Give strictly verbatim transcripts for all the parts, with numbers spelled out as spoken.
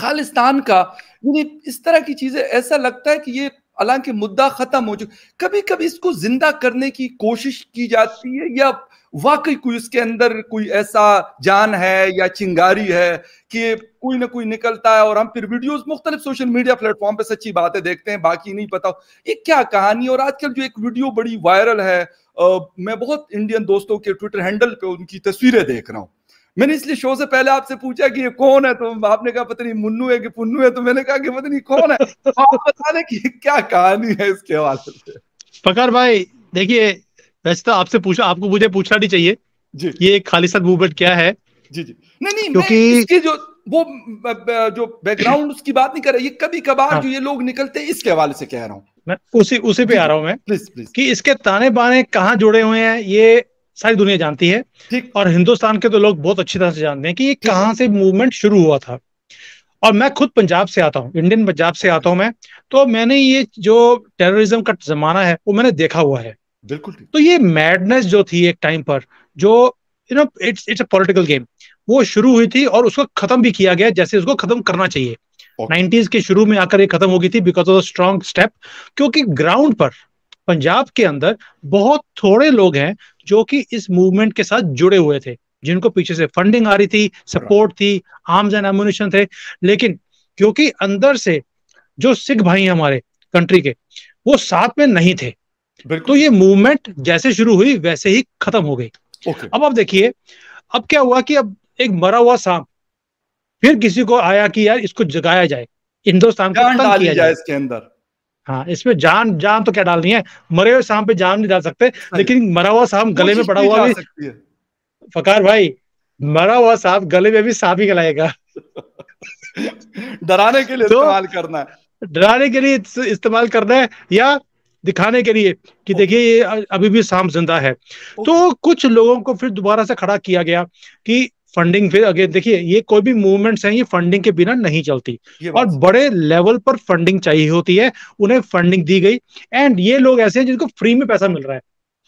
खालिस्तान का, इस तरह की चीजें, ऐसा लगता है कि ये हालांकि मुद्दा खत्म हो चुका, कभी कभी इसको जिंदा करने की कोशिश की जाती है या वाकई कोई इसके अंदर कोई ऐसा जान है या चिंगारी है कि कोई ना कोई निकलता है और हम फिर वीडियोस मुख्तलिफ सोशल मीडिया प्लेटफॉर्म पे सच्ची बातें देखते हैं, बाकी नहीं पता ये क्या कहानी। और आजकल जो एक वीडियो बड़ी वायरल है, आ, मैं बहुत इंडियन दोस्तों के ट्विटर हैंडल पे उनकी तस्वीरें देख रहा हूँ। मैंने इसलिए शो से पहले आपसे पूछा कि ये कौन है, तो आपने कहा पता नहीं मुन्नू है कि पुन्नू है, तो मैंने कहा कि पता नहीं कौन है, आप बता दें कि क्या कहानी है इसके हवाले से। फखर भाई देखिए, वैसे तो आपसे पूछा, आपको मुझे पूछना नहीं चाहिए जी, ये खालिस्तान मूवमेंट क्या है। जी जी नहीं नहीं, क्योंकि इसके जो वो जो बैकग्राउंड उसकी बात नहीं कर रहा, ये कभी कभार हाँ। जो ये लोग निकलते हैं इसके हवाले से कह रहा हूँ मैं, उसी उसी पे आ रहा हूँ मैं, प्लीज प्लीज, कि इसके ताने बाने कहाँ जुड़े हुए हैं ये सारी दुनिया जानती है ठीक, और हिंदुस्तान के तो लोग बहुत अच्छी तरह से जानते हैं कि ये कहाँ से मूवमेंट शुरू हुआ था। और मैं खुद पंजाब से आता हूँ, इंडियन पंजाब से आता हूँ मैं, तो मैंने ये जो टेररिज्म का जमाना है वो मैंने देखा हुआ है बिल्कुल। तो ये मैडनेस जो थी एक टाइम पर, जो you know it's it's a political game, वो शुरू हुई थी और उसको खत्म भी किया गया जैसे उसको खत्म करना चाहिए। नाइंटीज़ के शुरू में आकर ये खत्म हो गई थी because of the strong step, क्योंकि ग्राउंड पर पंजाब के अंदर बहुत थोड़े लोग हैं जो कि इस मूवमेंट के साथ जुड़े हुए थे, जिनको पीछे से फंडिंग आ रही थी, सपोर्ट थी, आर्म्स एंड एम्युनिशन थे। लेकिन क्योंकि अंदर से जो सिख भाई हमारे कंट्री के वो साथ में नहीं थे, तो ये मूवमेंट जैसे शुरू हुई वैसे ही खत्म हो गई। okay. अब आप देखिए अब क्या हुआ कि अब एक मरा हुआ सांप, फिर किसी को आया कि यार इसको जगाया जाए, हिंदुस्तान को तंग किया जाए इसके अंदर। हाँ, इसमें जान जान तो क्या डालनी है, मरे हुए सांप पे जान नहीं डाल सकते, लेकिन मरा हुआ सांप गले में पड़ा हुआ भी, फकार भाई मरा हुआ सांप गले में भी सांप ही गलाएगा, डराने के लिए इस्तेमाल करना है, डराने के लिए इस्तेमाल करना है या दिखाने के लिए कि देखिए ये अभी भी सांप जिंदा है। तो कुछ लोगों को फिर दोबारा से खड़ा किया गया कि फंडिंग, फिर अगेन देखिए ये कोई भी मूवमेंट्स हैं ये फंडिंग के बिना नहीं चलती, और बड़े लेवल पर फंडिंग चाहिए होती है, उन्हें फंडिंग दी गई। एंड ये लोग ऐसे हैं जिनको फ्री में पैसा मिल रहा है,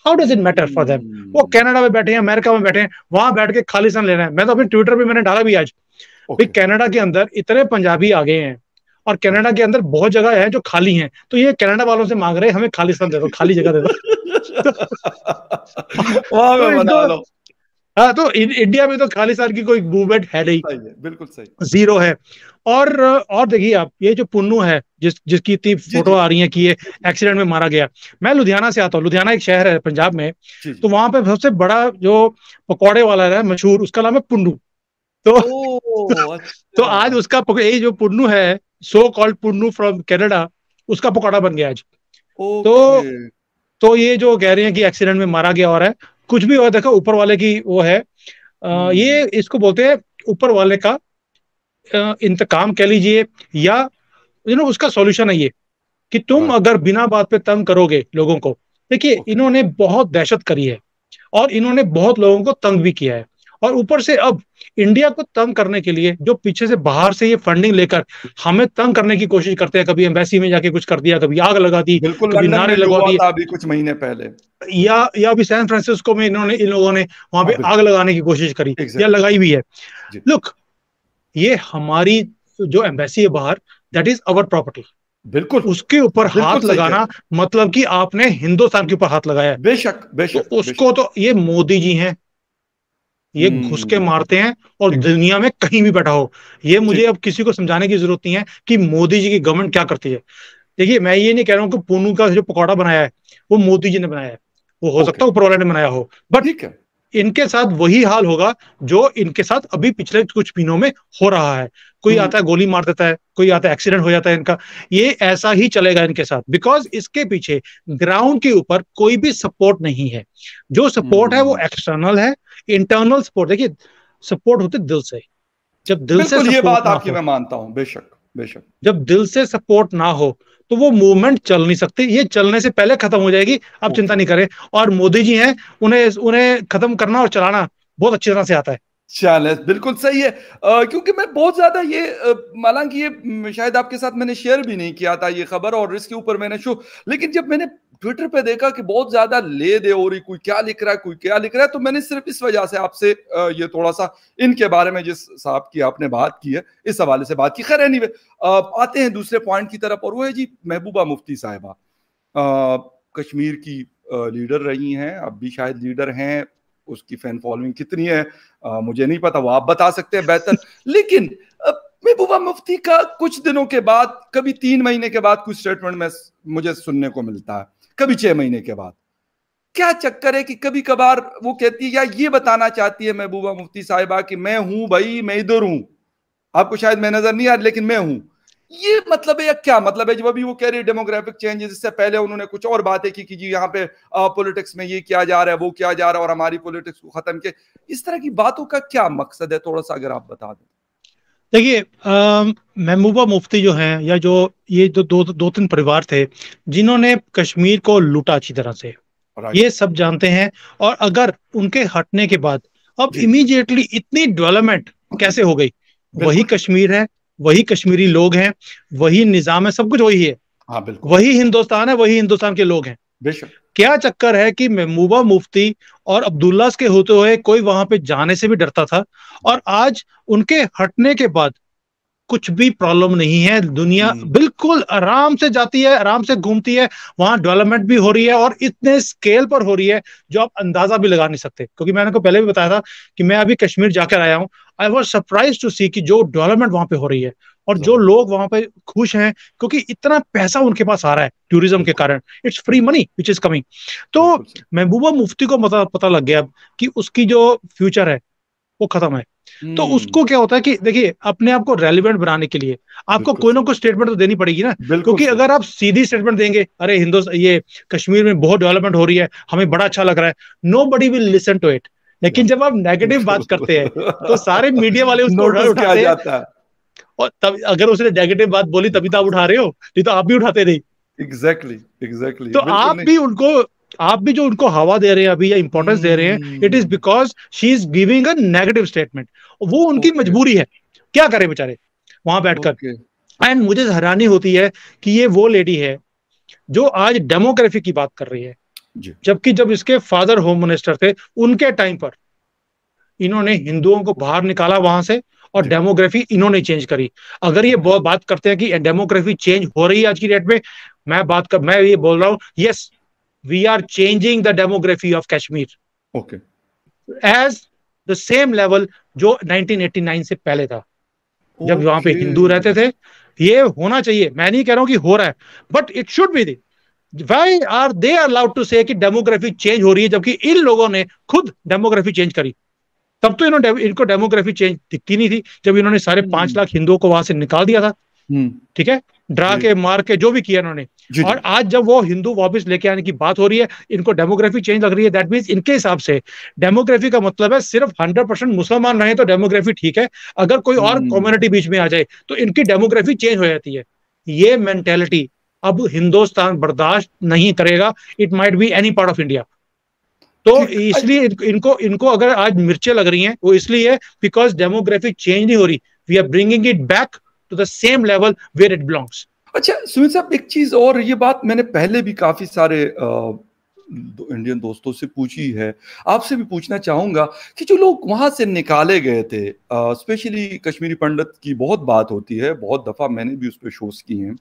how does it matter for them. वो कनाडा में बैठे हैं, अमेरिका में बैठे हैं, वहां बैठ के खालिस्तान लेना है। मैं तो अपने ट्विटर पर मैंने डाला भी आज, कनाडा के अंदर इतने पंजाबी आ गए हैं और कनाडा के अंदर बहुत जगह है जो खाली हैं, तो ये कनाडा वालों से मांग रहे हैं हमें खालिस्तान दे दो, खाली जगह दे दो। हाँ, तो इंडिया में तो खालिस्तान की कोई मूवमेंट है नहीं, बिल्कुल सही, जीरो है। और और देखिए आप ये जो पुन्नू है जिस जिसकी इतनी फोटो आ रही है कि ये एक्सीडेंट में मारा गया, मैं लुधियाना से आता हूँ, लुधियाना एक शहर है पंजाब में, तो वहां पे सबसे बड़ा जो पकौड़े वाला है मशहूर, उसका नाम है पुन्नू। तो तो आज उसका ये जो पुन्नू है, so called Punnu from Canada, उसका पकौड़ा बन गया आज। okay. तो तो ये जो कह रहे हैं कि एक्सीडेंट में मारा गया और है कुछ भी, और देखो ऊपर वाले की वो है आ, ये इसको बोलते हैं ऊपर वाले का आ, इंतकाम कह लीजिए, या यू नो उसका सॉल्यूशन है ये कि तुम okay. अगर बिना बात पे तंग करोगे लोगों को, देखिए okay. इन्होंने बहुत दहशत करी है और इन्होंने बहुत लोगों को तंग भी किया है, और ऊपर से अब इंडिया को तंग करने के लिए जो पीछे से बाहर से ये फंडिंग लेकर हमें तंग करने की कोशिश करते हैं, कभी एम्बेसी में जाके कुछ कर दिया, कभी आग लगा दी, कभी नारे लगा दिए, अभी कुछ महीने पहले या या अभी सैन फ्रांसिस्को में इन्होंने इन लोगों ने वहां पे आग लगाने की कोशिश करी या लगाई भी है। लुक, ये हमारी जो एम्बेसी है बाहर, दैट इज अवर प्रॉपर्टी, बिल्कुल उसके ऊपर हाथ लगाना मतलब कि आपने हिंदुस्तान के ऊपर हाथ लगाया। बेशक बेशक उसको तो ये मोदी जी हैं, ये घुस के मारते हैं, और दुनिया में कहीं भी बैठा हो, ये मुझे अब किसी को समझाने की जरूरत नहीं है कि मोदी जी की गवर्नमेंट क्या करती है। देखिए मैं ये नहीं कह रहा हूँ कि पुन्नू का जो पकौड़ा बनाया है वो मोदी जी ने बनाया है, वो हो सकता है ऊपर वाले ने बनाया हो, बट इनके साथ वही हाल होगा जो इनके साथ अभी पिछले कुछ महीनों में हो रहा है। कोई आता है गोली मार देता है, कोई आता है एक्सीडेंट हो जाता है इनका, ये ऐसा ही चलेगा इनके साथ, बिकॉज इसके पीछे ग्राउंड के ऊपर कोई भी सपोर्ट नहीं है। जो सपोर्ट है वो एक्सटर्नल है, इंटरनल सपोर्ट देखिए सपोर्ट होते दिल से, जब दिल से ये बात आपकी मैं मानता हूं, बेशक बेशक जब दिल से सपोर्ट ना हो तो वो मूवमेंट चल नहीं सकती, ये चलने से पहले खत्म हो जाएगी, आप चिंता नहीं करें। और मोदी जी हैं, उन्हें उन्हें खत्म करना और चलाना बहुत अच्छी तरह से आता है। चैलेंज बिल्कुल सही है, आ, क्योंकि मैं बहुत ज्यादा ये, हालांकि ये शायद आपके साथ मैंने शेयर भी नहीं किया था ये खबर, और इसके ऊपर मैंने शो, लेकिन जब मैंने ट्विटर पे देखा कि बहुत ज्यादा ले दे हो रही, कोई क्या लिख रहा है कोई क्या लिख रहा है, तो मैंने सिर्फ इस वजह से आपसे ये थोड़ा सा इनके बारे में जिस साहब की आपने बात की है इस हवाले से बात की। खैर एनीवे आते हैं दूसरे पॉइंट की तरफ, और वो है जी महबूबा मुफ्ती साहिबा, कश्मीर की लीडर रही हैं, अब भी शायद लीडर हैं, उसकी फैन फॉलोइंग कितनी है आ, मुझे नहीं पता, वो आप बता सकते हैं बेहतर। लेकिन महबूबा मुफ्ती का कुछ दिनों के बाद, कभी तीन महीने के बाद कुछ स्टेटमेंट में मुझे सुनने को मिलता है, कभी छह महीने के बाद, क्या चक्कर है कि कभी कभार वो कहती है या ये बताना चाहती है महबूबा मुफ्ती साहिबा कि मैं हूं भाई, मैं इधर हूं, आपको शायद मैं नजर नहीं आ रही लेकिन मैं हूं, ये मतलब है या क्या मतलब है? जब अभी वो कह रही है डेमोग्राफिक चेंजेस, इससे पहले उन्होंने कुछ और बातें की कि जी यहाँ पे पॉलिटिक्स में ये किया जा रहा है वो किया जा रहा है और हमारी पॉलिटिक्स को खत्म के, इस तरह की बातों का क्या मकसद है, थोड़ा सा अगर आप बता दें। देखिए महबूबा मुफ्ती जो हैं या जो ये जो दो दो तीन परिवार थे जिन्होंने कश्मीर को लूटा अच्छी तरह से, ये सब जानते हैं, और अगर उनके हटने के बाद अब इमीडिएटली इतनी डेवलपमेंट कैसे हो गई, वही कश्मीर है, वही कश्मीरी लोग हैं, वही निजाम है, सब कुछ वही है, वही हिंदुस्तान है, वही हिंदुस्तान के लोग हैं। क्या चक्कर है कि महबूबा मुफ्ती और अब्दुल्ला के होते हुए कोई वहां पे जाने से भी डरता था, और आज उनके हटने के बाद कुछ भी प्रॉब्लम नहीं है, दुनिया बिल्कुल आराम से जाती है, आराम से घूमती है, वहां डेवलपमेंट भी हो रही है और इतने स्केल पर हो रही है जो आप अंदाजा भी लगा नहीं सकते। क्योंकि मैंने को पहले भी बताया था कि मैं अभी कश्मीर जाकर आया हूँ, I was surprise to see कि जो डेवलपमेंट वहां पे हो रही है और जो लोग वहां पे खुश हैं क्योंकि इतना पैसा उनके पास आ रहा है टूरिज्म के कारण, it's free money which is coming. तो महबूबा मुफ्ती को पता लग गया अब कि उसकी जो फ्यूचर है वो खत्म है, तो उसको क्या होता है कि देखिए अपने आप को रेलिवेंट बनाने के लिए आपको कोई ना कोई स्टेटमेंट तो देनी पड़ेगी ना, क्योंकि अगर आप सीधी स्टेटमेंट देंगे अरे हिंदुस्तान ये कश्मीर में बहुत डेवलपमेंट हो रही है हमें बड़ा अच्छा लग रहा है, nobody will listen to it. लेकिन जब आप नेगेटिव बात करते हैं तो सारे मीडिया वाले उसको उठाते हैं, और तब अगर उसने नेगेटिव बात बोली तभी तो आप उठा रहे हो, नहीं तो आप भी उठाते नहीं। एग्जैक्टली एग्जैक्टली तो आप भी उनको आप भी जो उनको हवा दे रहे हैं अभी या इंपॉर्टेंस दे रहे हैं, it is because she is giving a negative statement, वो उनकी okay. मजबूरी है, क्या करें बेचारे वहां बैठकर। And okay. मुझे हैरानी होती है कि ये वो लेडी है जो आज डेमोक्रेसी की बात कर रही है, जबकि जब इसके फादर होम मिनिस्टर थे उनके टाइम पर इन्होंने हिंदुओं को बाहर निकाला वहां से और डेमोग्राफी इन्होंने चेंज करी। अगर ये बात करते हैं कि डेमोग्राफी चेंज हो रही है आज की डेट में, मैं बात कर मैं ये बोल रहा हूँ yes we are changing the demography of Kashmir okay as the same level जो nineteen eighty-nine से पहले था okay. जब वहां पे हिंदू रहते थे। ये होना चाहिए, मैं नहीं कह रहा हूं कि हो रहा है but it should be, why are they allowed to say कि डेमोग्राफी चेंज हो रही है जबकि इन लोगों ने खुद डेमोग्राफी चेंज करी। तब तो इन्होंने इनको डेमोग्राफी चेंज दिखती नहीं थी जब इन्होंने साढ़े पांच लाख हिंदुओं को वहां से निकाल दिया था, ठीक है, डरा के मार के जो भी किया इन्होंने, और आज जब वो हिंदू वापस लेके आने की बात हो रही है इनको डेमोग्राफी चेंज लग रही है। दैट मींस इनके हिसाब से डेमोग्राफी का मतलब है सिर्फ हंड्रेड परसेंट मुसलमान रहे तो डेमोग्राफी ठीक है, अगर कोई और कम्युनिटी बीच में आ जाए तो इनकी डेमोग्राफी चेंज हो जाती है। ये मेंटेलिटी अब हिंदुस्तान बर्दाश्त नहीं करेगा, it might be any part of India. तो इसलिए इनको इनको अगर आज मिर्चें लग रही है वो इसलिए बिकॉज डेमोग्राफी चेंज नहीं हो रही, we are bringing it back to the same level where it belongs. अच्छा सुनील साहब एक चीज और, ये बात मैंने पहले भी काफी सारे आ, दो, इंडियन दोस्तों से पूछी है, आपसे भी पूछना चाहूंगा कि जो लोग वहां से निकाले गए थे, स्पेशली कश्मीरी पंडित की बहुत बात होती है, बहुत दफा मैंने भी उस पर शोज किए हैं,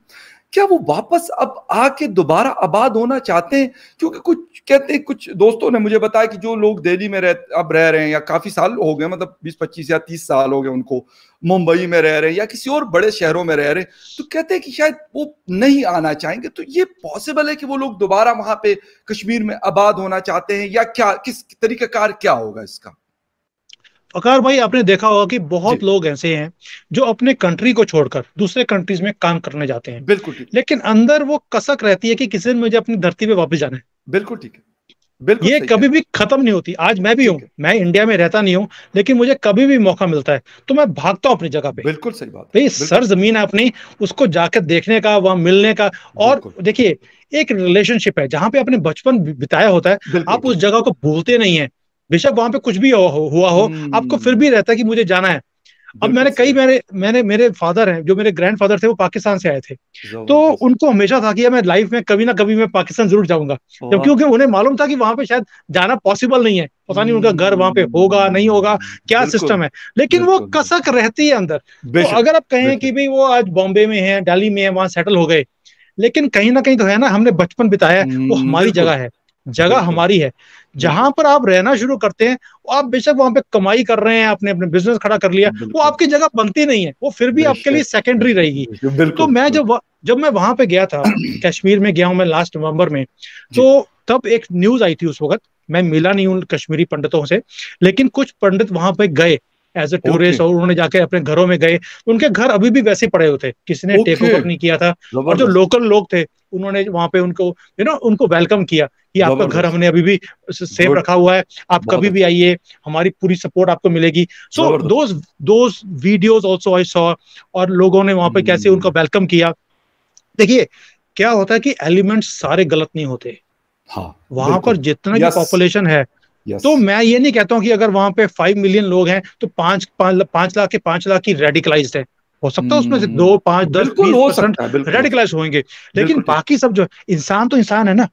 क्या वो वापस अब आके दोबारा आबाद होना चाहते हैं? क्योंकि कुछ कहते हैं, कुछ दोस्तों ने मुझे बताया कि जो लोग दिल्ली में रह अब रह रहे हैं या काफी साल हो गए, मतलब बीस पच्चीस या तीस साल हो गए उनको, मुंबई में रह रहे हैं या किसी और बड़े शहरों में रह रहे हैं, तो कहते हैं कि शायद वो नहीं आना चाहेंगे। तो ये पॉसिबल है कि वो लोग दोबारा वहां पे कश्मीर में आबाद होना चाहते हैं या क्या, किस तरीकाकार क्या होगा इसका? अकार भाई आपने देखा होगा कि बहुत लोग ऐसे हैं जो अपने कंट्री को छोड़कर दूसरे कंट्रीज में काम करने जाते हैं, बिल्कुल ठीक, लेकिन अंदर वो कसक रहती है कि किसी दिन मुझे अपनी धरती पे वापस जाना है। बिल्कुल ठीक है, बिल्कुल, ये कभी भी खत्म नहीं होती। आज मैं भी हूँ, मैं इंडिया में रहता नहीं हूँ लेकिन मुझे कभी भी मौका मिलता है तो मैं भागता हूँ अपनी जगह पे। बिल्कुल सही बात, भाई सर जमीन है अपनी, उसको जाकर देखने का, वहां मिलने का, और देखिए एक रिलेशनशिप है जहाँ पे आपने बचपन बिताया होता है, आप उस जगह को भूलते नहीं है, बेशक वहां पे कुछ भी हुआ हो, हुआ हो आपको फिर भी रहता है कि मुझे जाना है। अब मैंने कई मैंने मैंने मेरे फादर हैं जो मेरे ग्रैंडफादर थे वो पाकिस्तान से आए थे, तो उनको हमेशा था कि मैं लाइफ में कभी ना कभी मैं पाकिस्तान जरूर जाऊंगा, क्योंकि उन्हें मालूम था कि वहां पे शायद जाना पॉसिबल नहीं है, पता नहीं उनका घर वहां पे होगा नहीं होगा, क्या सिस्टम है, लेकिन वो कसक रहती है अंदर। तो अगर आप कहें कि भाई वो आज बॉम्बे में है, दिल्ली में है, वहां सेटल हो गए, लेकिन कहीं ना कहीं तो है ना, हमने बचपन बिताया, वो हमारी जगह है, जगह हमारी है। जहां पर आप रहना शुरू करते हैं, आप बेशक वहां पे कमाई कर रहे हैं, आपने अपने बिजनेस खड़ा कर लिया, वो आपकी जगह बनती नहीं है, वो फिर भी आपके लिए सेकेंडरी रहेगी। तो मैं जब जब मैं वहां पे गया था, कश्मीर में गया हूं मैं लास्ट नवंबर में, तो तब एक न्यूज आई थी, उस वक्त मैं मिला नहीं हूँ कश्मीरी पंडितों से, लेकिन कुछ पंडित वहां पे गए एज ए टूरिस्ट और उन्होंने जाके अपने घरों में गए, उनके घर अभी भी वैसे पड़े हुए थे, किसी ने टेक ओवर नहीं किया था, और जो लोकल लोग थे उन्होंने वहां पे उनको यू नो उनको वेलकम किया कि आपका घर हमने अभी भी सेफ रखा हुआ है, आप कभी भी आइए, हमारी पूरी सपोर्ट आपको मिलेगी। So those those videos also I saw, और लोगों ने वहां पे कैसे उनका वेलकम किया। देखिए क्या होता है कि एलिमेंट्स सारे गलत नहीं होते, हाँ, वहां पर जितना भी पॉपुलेशन है, Yes. तो मैं ये नहीं कहता हूँ कि अगर वहां पे फाइव मिलियन लोग हैं तो पांच पांच लाख के पांच लाख की रेडिकलाइज्ड है, हो सकता है उसमें से दो पांच दस बीस रेडिकलाइज होंगे, लेकिन बाकी सब जो इंसान तो इंसान है ना,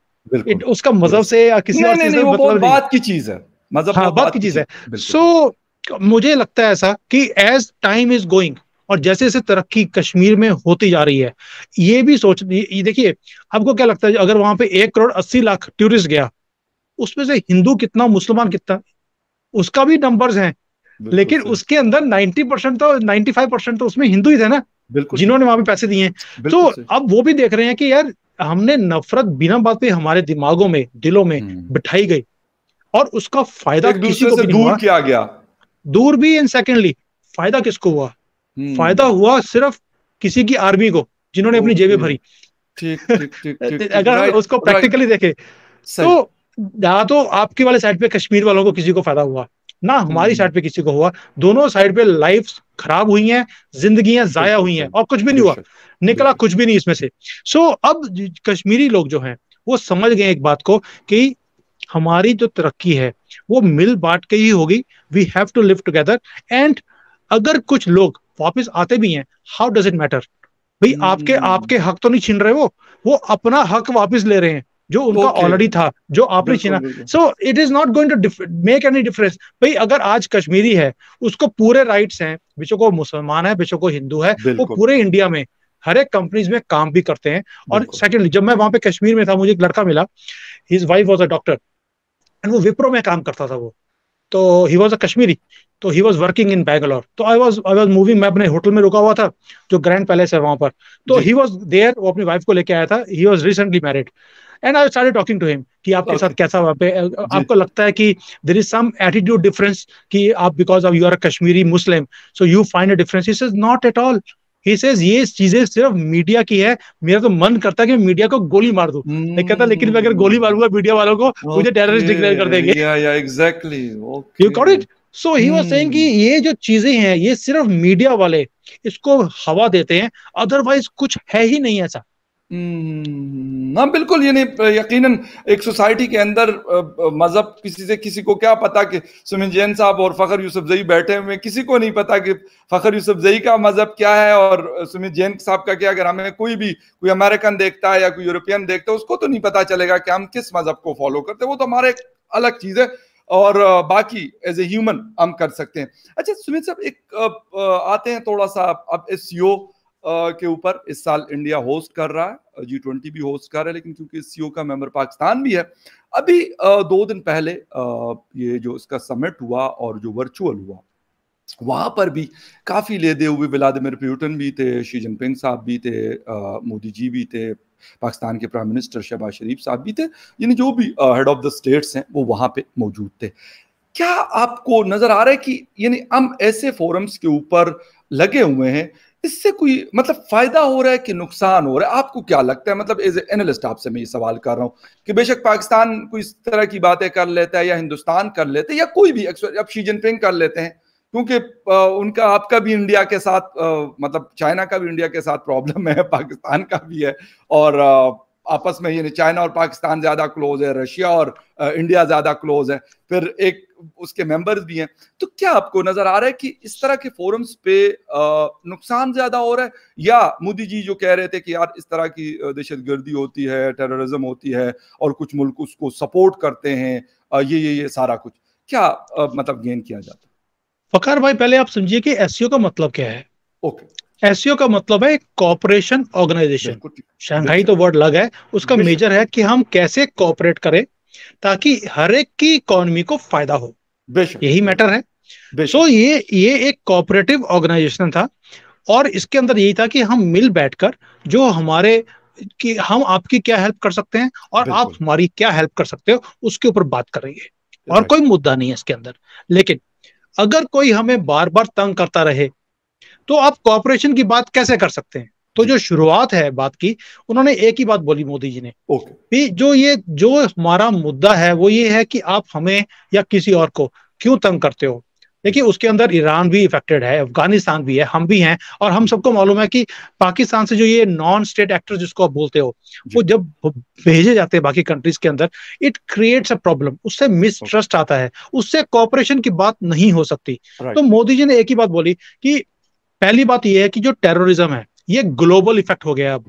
उसका मजहब से या किसी और चीज से मतलब बात की चीज है, मजहब बात की चीज है। सो मुझे लगता है ऐसा कि एज टाइम इज गोइंग और जैसे जैसे तरक्की कश्मीर में होती जा रही है, ये भी सोच देखिए, आपको क्या लगता है अगर वहां पे एक करोड़ अस्सी लाख टूरिस्ट गया, उसमें से हिंदू कितना, मुसलमान कितना, उसका भी नंबर्स हैं, लेकिन उसके अंदर नब्बे परसेंट तो पचानवे परसेंट तो उसमें हिंदू ही थे ना, जिन्होंने वहां पे पैसे दिए। तो अब वो भी देख रहे हैं कि यार हमने नफरत बिना बात पे हमारे दिमागों में, दिलों में बिठाई गई, और उसका फायदा किसी को भी दूर किया गया, दूर भी एंड सेकेंडली फायदा किसको हुआ, फायदा हुआ सिर्फ किसी की आर्मी को जिन्होंने अपनी जेबें भरी, अगर उसको प्रैक्टिकली देखे तो ना तो आपके वाले साइड पे कश्मीर वालों को किसी को फायदा हुआ ना हमारी साइड पे किसी को हुआ, दोनों साइड पे लाइफ्स खराब हुई हैं, जिंदगियां जाया हुई हैं, और कुछ भी नहीं हुआ, निकला कुछ भी नहीं इसमें से। सो अब कश्मीरी लोग जो हैं वो समझ गए एक बात को कि हमारी जो तरक्की है वो मिल बांट के ही होगी, we have to live together, and अगर कुछ लोग वापस आते भी हैं, हाउ डज इट मैटर भाई, आपके आपके हक तो नहीं छीन रहे, वो वो अपना हक वापस ले रहे हैं जो उनका ऑलरेडी okay. था जो आपने छीना। So it is not going to make any difference भाई, अगर आज कश्मीरी है उसको पूरे राइट्स हैं, बेशक वो मुसलमान है, बेशक वो हिंदू है, वो पूरे इंडिया में हर एक कंपनीज में काम भी करते हैं। और सेकेंडली जब मैं वहां पे कश्मीर में था, मुझे एक लड़का मिला, his wife was a doctor and वो विप्रो में काम करता था, वो तो ही वॉज अ कश्मीरी, तो he was working in Bangalore, तो I was I was moving, मैं अपने होटल में रुका हुआ था जो ग्रैंड पैलेस है वहां पर, तो ही वॉज देयर, वो अपनी वाइफ को लेके आया था, he was recently married, and I started talking to him कि आपके okay. साथ कैसा वहाँ पे आपको लगता है कि there is some attitude difference कि आप because of you are a Kashmiri Muslim so you find a difference, he says not at all, he says ये चीजें सिर्फ मीडिया की है, मेरा तो मन करता है कि मीडिया को गोली मार दूं, मैं कहता लेकिन मैं अगर गोली मारूंगा मीडिया वालों को मुझे टेररिस्ट डिक्लेयर कर देंगे, या या exactly okay you got it. So he was saying कि ये जो चीजें हैं ये सिर्फ मीडिया वाले इसको हवा देते हैं, अदरवाइज कुछ है ही नहीं ऐसा। ना बिल्कुल, यानी यकीनन एक सोसाइटी के अंदर मजहब किसी से किसी को क्या पता कि सुमिन जैन साहब और फखर यूसुफजई बैठे हुए, किसी को नहीं पता कि फखर यूसुफजई का मजहब क्या है और सुमिन जैन साहब का क्या। अगर हमें कोई भी कोई अमेरिकन देखता है या कोई यूरोपियन देखता है उसको तो नहीं पता चलेगा कि हम किस मजहब को फॉलो करते हैं, वो तो हमारा एक अलग चीज़ है और बाकी एज ए ह्यूमन हम कर सकते हैं। अच्छा सुमित साहब, एक आते हैं थोड़ा सा अब एस सी ओ के ऊपर। इस साल इंडिया होस्ट कर रहा है, जी ट्वेंटी भी होस्ट कर रहा है, लेकिन क्योंकि सीओ का मेंबर पाकिस्तान भी है। अभी दो दिन पहले ये जो इसका समिट हुआ और जो वर्चुअल हुआ, वहां पर भी काफी लेदे हुए, व्लादिमीर पुतिन भी थे, शी जिनपिंग साहब भी थे, मोदी जी भी थे, पाकिस्तान के प्राइम मिनिस्टर शहबाज शरीफ साहब भी थे, यानी जो भी हेड ऑफ द स्टेट्स हैं वो वहां पे मौजूद थे। क्या आपको नजर आ रहा है कि यानी हम ऐसे फोरम्स के ऊपर लगे हुए हैं, इससे कोई मतलब फायदा हो रहा है कि नुकसान हो रहा है? आपको क्या लगता है? मतलब एज ए एनालिस्ट आपसे मैं ये सवाल कर रहा हूँ कि बेशक पाकिस्तान कोई इस तरह की बातें कर लेता है या हिंदुस्तान कर लेते हैं या कोई भी, अब शी जिनपिंग कर लेते हैं क्योंकि उनका आपका भी इंडिया के साथ आ, मतलब चाइना का भी इंडिया के साथ प्रॉब्लम है, पाकिस्तान का भी है, और आ, आपस में यानी चाइना और पाकिस्तान ज्यादा क्लोज है, रशिया और इंडिया ज्यादा क्लोज है, फिर एक उसके मेंबर्स भी हैं। तो क्या आपको नजर आ रहा है कि इस तरह के फोरम्स पे नुकसान ज्यादा हो रहा है, या मोदी जी जो कह रहे थे कि यार इस तरह की दहशतगर्दी होती है, टेररिज्म होती है और कुछ मुल्क उसको सपोर्ट करते हैं, ये ये ये सारा कुछ क्या मतलब गेन किया जाता है? फकार भाई, पहले आप समझिए कि एससीओ का मतलब क्या है। ओके, एससीओ का मतलब है कोऑपरेशन ऑर्गेनाइजेशन। शंघाई तो वर्ड लग है, उसका मेजर है कि हम कैसे कोऑपरेट करें ताकि हर एक की इकोनॉमी को फायदा हो, यही मैटर है। सो ये ये एक कोऑपरेटिव ऑर्गेनाइजेशन था और इसके अंदर यही था कि हम मिल बैठकर जो हमारे कि हम आपकी क्या हेल्प कर सकते हैं और आप हमारी क्या हेल्प कर सकते हो उसके ऊपर बात करेंगे, और कोई मुद्दा नहीं है इसके अंदर। लेकिन अगर कोई हमें बार बार तंग करता रहे तो आप कोऑपरेशन की बात कैसे कर सकते हैं? तो जो शुरुआत है बात की, उन्होंने एक ही बात बोली मोदी जी ने भी, जो ये जो हमारा मुद्दा है वो ये है कि आप हमें या किसी और को क्यों तंग करते हो। देखिए, उसके अंदर ईरान भी इफेक्टेड है, अफगानिस्तान भी है, हम भी हैं, और हम सबको मालूम है कि पाकिस्तान से जो ये नॉन स्टेट एक्टर जिसको आप बोलते हो वो जब भेजे जाते हैं बाकी कंट्रीज के अंदर, इट क्रिएट्स अ प्रॉब्लम, उससे मिसट्रस्ट आता है, उससे कोऑपरेशन की बात नहीं हो सकती। तो मोदी जी ने एक ही बात बोली कि पहली बात यह है कि जो टेररिज्म है ये ग्लोबल इफेक्ट हो गया। अब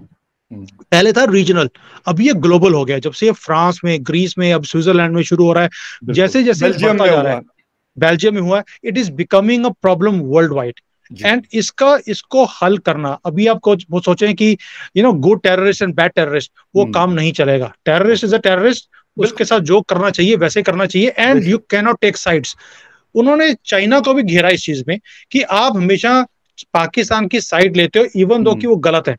पहले था रीजनल, अब ये ग्लोबल हो गया। जब से फ्रांस में, ग्रीस में, अब स्विट्जरलैंड में शुरू हो रहा है, जैसे जैसे बढ़ता जा रहा है, बेल्जियम में हुआ, it is becoming a problem world wide. And इसका इसको हल करना, अभी आपको वो सोचें कि you know good terrorist and bad terrorist, वो काम नहीं चलेगा। टेररिस्ट इज अ टेररिस्ट, उसके साथ जो करना चाहिए वैसे करना चाहिए, and you can not take sides. उन्होंने चाइना को भी घेरा इस चीज में कि आप हमेशा पाकिस्तान की साइड लेते हो इवन दो कि वो गलत है।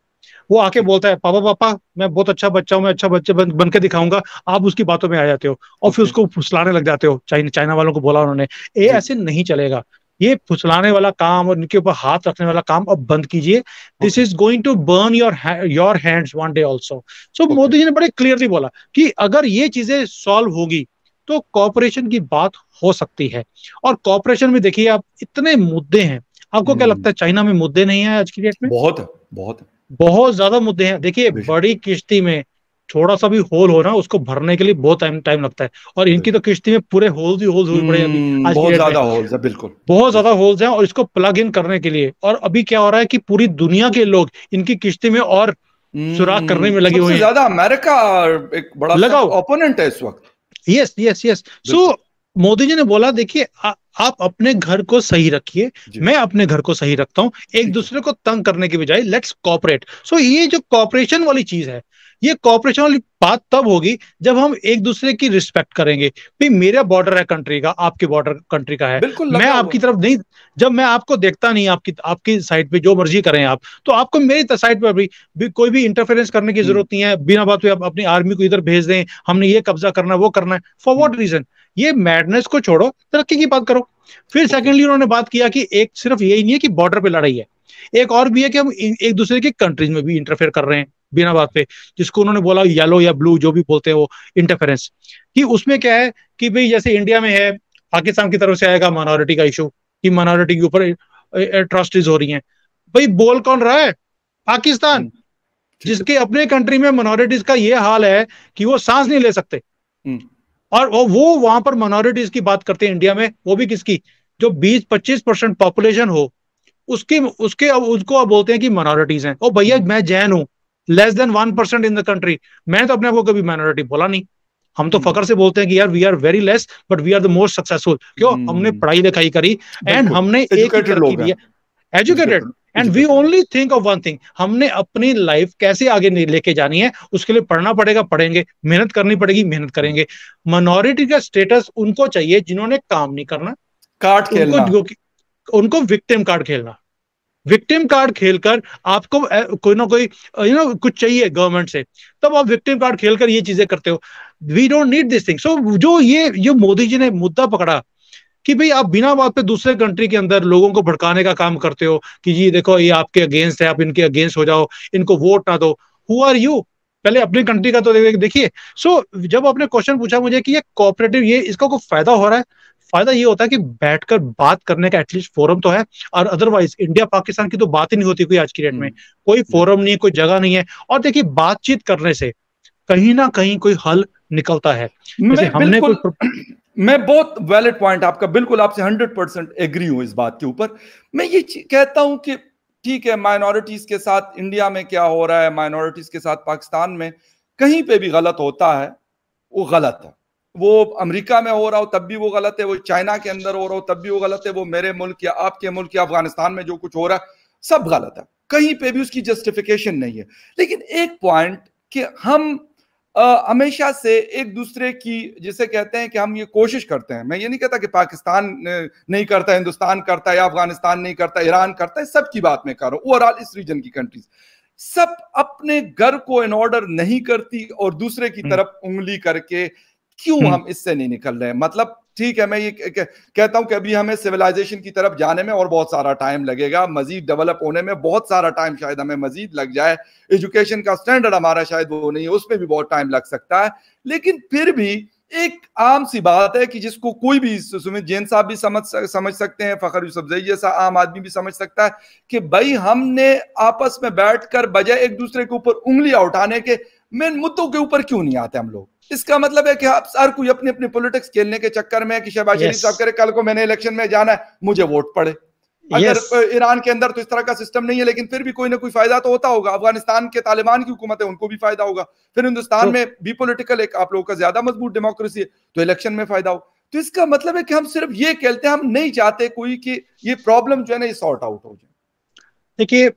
वो आके बोलता है पापा पापा मैं बहुत अच्छा बच्चा हूं, मैं अच्छा बच्चे बन, बन के दिखाऊंगा, आप उसकी बातों में आ जाते हो और फिर उसको फुसलाने लग जाते हो। चाइना चाइना वालों को बोला उन्होंने, ये ऐसे नहीं चलेगा, ये फुसलाने वाला काम और इनके ऊपर हाथ रखने वाला काम अब बंद कीजिए। This is going to burn your your hands one day also. सो मोदी जी ने बड़े क्लियरली बोला कि अगर ये चीजें सॉल्व होगी तो कोऑपरेशन की बात हो सकती है। और कोऑपरेशन में देखिए आप इतने मुद्दे हैं, आपको क्या लगता है चाइना में मुद्दे नहीं है आज की डेट में? बहुत है, बहुत है, बहुत ज्यादा मुद्दे हैं। देखिए, बड़ी किश्ती में थोड़ा सा भी होल हो रहा है, उसको भरने के लिए बहुत टाइम टाइम लगता है, और इनकी तो किश्ती में पूरे होल्स ही होल्स हो पड़े अभी आज की डेट में, बिल्कुल बहुत ज्यादा होल्स हैं। और इसको प्लग इन करने के लिए, और अभी क्या हो रहा है कि पूरी दुनिया के लोग इनकी किश्ती में और सुराख करने में लगे हुए हैं। ज्यादा अमेरिका एक बड़ा लगा ओपोनेंट है इस वक्त। Yes yes yes. So Modi ji ने बोला देखिए आप अपने घर को सही रखिए, मैं अपने घर को सही रखता हूँ, एक दूसरे को तंग करने के बजाय लेट्स कोऑपरेट। सो ये जो कोऑपरेशन वाली चीज है, ये कोऑपरेशन वाली बात तब होगी जब हम एक दूसरे की रिस्पेक्ट करेंगे। भाई मेरा बॉर्डर है कंट्री का, आपके बॉर्डर कंट्री का है, मैं आपकी तरफ नहीं, जब मैं आपको देखता नहीं, आपकी आपकी साइड पे जो मर्जी करें आप, तो आपको मेरी साइड पे भी कोई भी इंटरफेरेंस करने की जरूरत नहीं है। बिना बात पे आप अपनी आर्मी को इधर भेज दें, हमने ये कब्जा करना है वो करना है, फॉर व्हाट रीजन? ये मैडनेस को छोड़ो, तरक्की की बात करो। फिर सेकेंडली उन्होंने बात किया कि एक सिर्फ यही नहीं है कि बॉर्डर पे लड़ाई है, एक और भी है कि हम एक दूसरे की कंट्रीज में भी इंटरफेयर कर रहे हैं बिना बात पे, जिसको उन्होंने बोला येलो या ब्लू जो भी बोलते हैं वो इंटरफेरेंस, कि उसमें क्या है कि भाई जैसे इंडिया में है, पाकिस्तान की तरफ से आएगा माइनॉरिटी का इशू कि माइनॉरिटी के ऊपर एट्रॉसिटीज हो रही है। भाई बोल कौन रहा है? पाकिस्तान, जिसके अपने कंट्री में माइनॉरिटीज का ये हाल है कि वो सांस नहीं ले सकते, और वो वहां पर माइनॉरिटीज की बात करते हैं इंडिया में, वो भी किसकी, जो बीस पच्चीस परसेंट पॉपुलेशन हो उसकी, उसके अब उसको अब बोलते हैं कि माइनॉरिटीज हैं। ओ भैया मैं जैन हूं, less than one percent in the country, मैंने तो अपने आप को कभी माइनॉरिटी बोला नहीं। हम तो फकर से बोलते हैं कि यार we are very less but we are the most successful. क्यों? हमने पढ़ाई लिखाई करी एंड हमने educated, and we only think of one thing, हमने अपनी लाइफ कैसे आगे लेके जानी है, उसके लिए पढ़ना पड़ेगा, पढ़ेंगे, मेहनत करनी पड़ेगी, मेहनत करेंगे। माइनॉरिटी का स्टेटस उनको चाहिए जिन्होंने काम नहीं करना, कार्ड खेलना, उनको, उनको विक्टिम कार्ड खेलना, विक्टिम कार्ड खेलकर आपको कोई ना कोई यू नो कुछ चाहिए गवर्नमेंट से, तब आप विक्टिम कार्ड खेलकर ये चीजें करते हो। We don't need this thing. So जो ये जो मोदी जी ने मुद्दा पकड़ा कि भाई आप बिना बात पे दूसरे कंट्री के अंदर लोगों को भड़काने का काम करते हो कि जी देखो ये आपके अगेंस्ट है, आप इनके अगेंस्ट हो जाओ, इनको वोट ना दो, हु आर यू? पहले अपनी कंट्री का तो देखिए। सो so, जब आपने क्वेश्चन पूछा मुझे कि ये कोऑपरेटिव ये इसका कोई फायदा हो रहा है, फायदा ये होता है कि बैठकर बात करने का एटलीस्ट फोरम तो है, और अदरवाइज इंडिया पाकिस्तान की तो बात ही नहीं होती कोई आज की डेट में, कोई फोरम नहीं है, कोई जगह नहीं है। और देखिए बातचीत करने से कहीं ना कहीं कोई हल निकलता है। हमने मैं बहुत वैलिड पॉइंट आपका, बिल्कुल आपसे हंड्रेड परसेंट एग्री हूं इस बात के ऊपर। मैं ये कहता हूं कि ठीक है, माइनॉरिटीज के साथ इंडिया में क्या हो रहा है, माइनॉरिटीज के साथ पाकिस्तान में कहीं पे भी गलत होता है वो गलत है, वो अमेरिका में हो रहा हो तब भी वो गलत है, वो चाइना के अंदर हो रहा हो तब भी वो गलत है, वो मेरे मुल्क या आपके मुल्क या अफगानिस्तान में जो कुछ हो रहा है सब गलत है, कहीं पे भी उसकी जस्टिफिकेशन नहीं है। लेकिन एक पॉइंट कि हम Uh, हमेशा से एक दूसरे की, जिसे कहते हैं कि हम ये कोशिश करते हैं, मैं ये नहीं कहता कि पाकिस्तान नहीं करता, हिंदुस्तान करता है, अफगानिस्तान नहीं करता, ईरान करता है, सबकी बात मैं कर रहा हूँ, ओवरऑल इस रीजन की कंट्रीज सब अपने घर को इन ऑर्डर नहीं करती और दूसरे की तरफ उंगली करके क्यों हम इससे नहीं निकल रहे हैं। मतलब ठीक है, मैं ये कहता हूं कि अभी हमें सिविलाइजेशन की तरफ जाने में और बहुत सारा टाइम लगेगा, मजीद डेवलप होने में बहुत सारा टाइम शायद हमें मजीद लग जाए, एजुकेशन का स्टैंडर्ड हमारा शायद वो नहीं है, उसमें भी बहुत टाइम लग सकता है। लेकिन फिर भी एक आम सी बात है कि जिसको कोई भी, सुमित जैन साहब भी समझ समझ सकते हैं, फखर सबजई जैसा आम आदमी भी समझ सकता है कि भाई हमने आपस में बैठकर बजाय एक दूसरे के ऊपर उंगलियां उठाने के मेन मुद्दों के ऊपर क्यों नहीं आते हम लोग। इसका मतलब है कि आप हर कोई अपने अपने पॉलिटिक्स खेलने के चक्कर में कि शहबाज शरीफ साहब कह रहे कल को मैंने इलेक्शन में जाना है मुझे वोट पड़े। अगर ईरान के अंदर तो इस तरह का सिस्टम नहीं है, लेकिन फिर भी कोई ना कोई फायदा तो होता होगा। अफगानिस्तान के तालिबान की हुकूमत है, उनको भी फायदा होगा। फिर हिंदुस्तान तो, में भी पॉलिटिकल एक आप लोगों का ज्यादा मजबूत डेमोक्रेसी है तो इलेक्शन में फायदा हो। तो इसका मतलब है कि हम सिर्फ ये खेलते हैं, हम नहीं चाहते कोई कि ये प्रॉब्लम जो है ना ये सॉर्ट आउट हो जाए। देखिए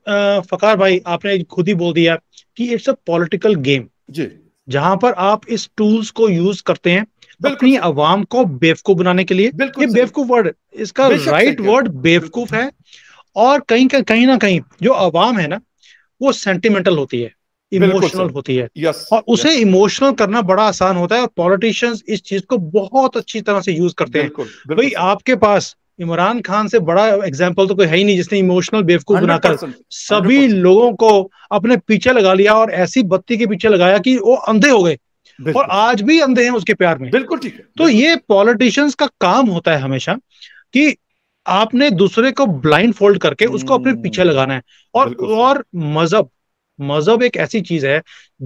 फकार भाई, आपने खुद ही बोल दिया कि इट्स अ पॉलिटिकल गेम जी, जहां पर आप इस टूल्स को यूज करते हैं अपनी आवाम को बेवकूफ बनाने के लिए। ये बेवकूफ वर्ड, इसका राइट वर्ड बेवकूफ है। और कहीं कहीं ना कहीं जो आवाम है ना वो सेंटिमेंटल होती है, इमोशनल होती है, यस, और उसे यस। इमोशनल करना बड़ा आसान होता है और पॉलिटिशियंस इस चीज को बहुत अच्छी तरह से यूज करते हैं। भाई आपके पास इमरान खान से बड़ा एग्जाम्पल तो कोई है ही नहीं जिसने इमोशनल बेवकूफ बनाकर सभी लोगों को अपने पीछे लगा लिया और ऐसी बत्ती के पीछे लगाया कि वो अंधे हो गए और आज भी अंधे हैं उसके प्यार में। बिल्कुल ठीक है। तो ये पॉलिटिशियंस का काम होता है हमेशा कि आपने दूसरे को ब्लाइंड फोल्ड करके उसको अपने पीछे लगाना है। और और मजहब मजहब एक ऐसी चीज है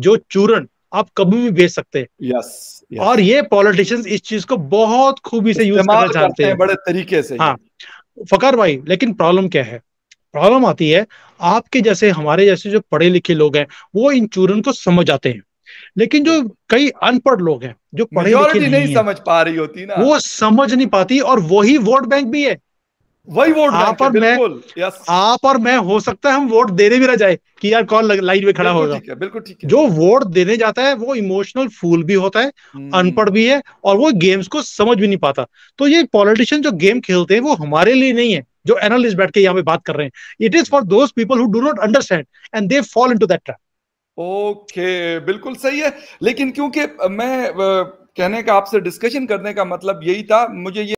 जो चूरन आप कभी भी बेच सकते हैं। Yes, yes. और ये पॉलिटिशियंस इस चीज को बहुत खूबी से यूज करना चाहते हैं बड़े तरीके से। हाँ फकर भाई, लेकिन प्रॉब्लम क्या है? प्रॉब्लम आती है आपके जैसे, हमारे जैसे जो पढ़े लिखे लोग हैं वो इन चूरन को समझ जाते हैं, लेकिन जो कई अनपढ़ लोग हैं जो पढ़े लिखे नहीं, नहीं समझ पा रही होती ना, वो समझ नहीं पाती। और वही वोट बैंक भी है, वही वोट आप और मैं आप और मैं हो सकता है हम वोट देने भी रह जाए कि यार कौन लाइन में खड़ा होगा। बिल्कुल ठीक है। जो वोट देने जाता है वो इमोशनल फूल भी होता है, अनपढ़ भी है, और वो गेम्स को समझ भी नहीं पाता। तो ये पॉलिटिशियन जो गेम खेलते हैं वो हमारे लिए नहीं है जो एनालिस्ट बैठ के यहाँ पे बात कर रहे हैं। It is for those people who do not understand and they fall into that trap. Okay, बिल्कुल सही है। लेकिन क्योंकि मैं कहने का आपसे डिस्कशन करने का मतलब यही था, मुझे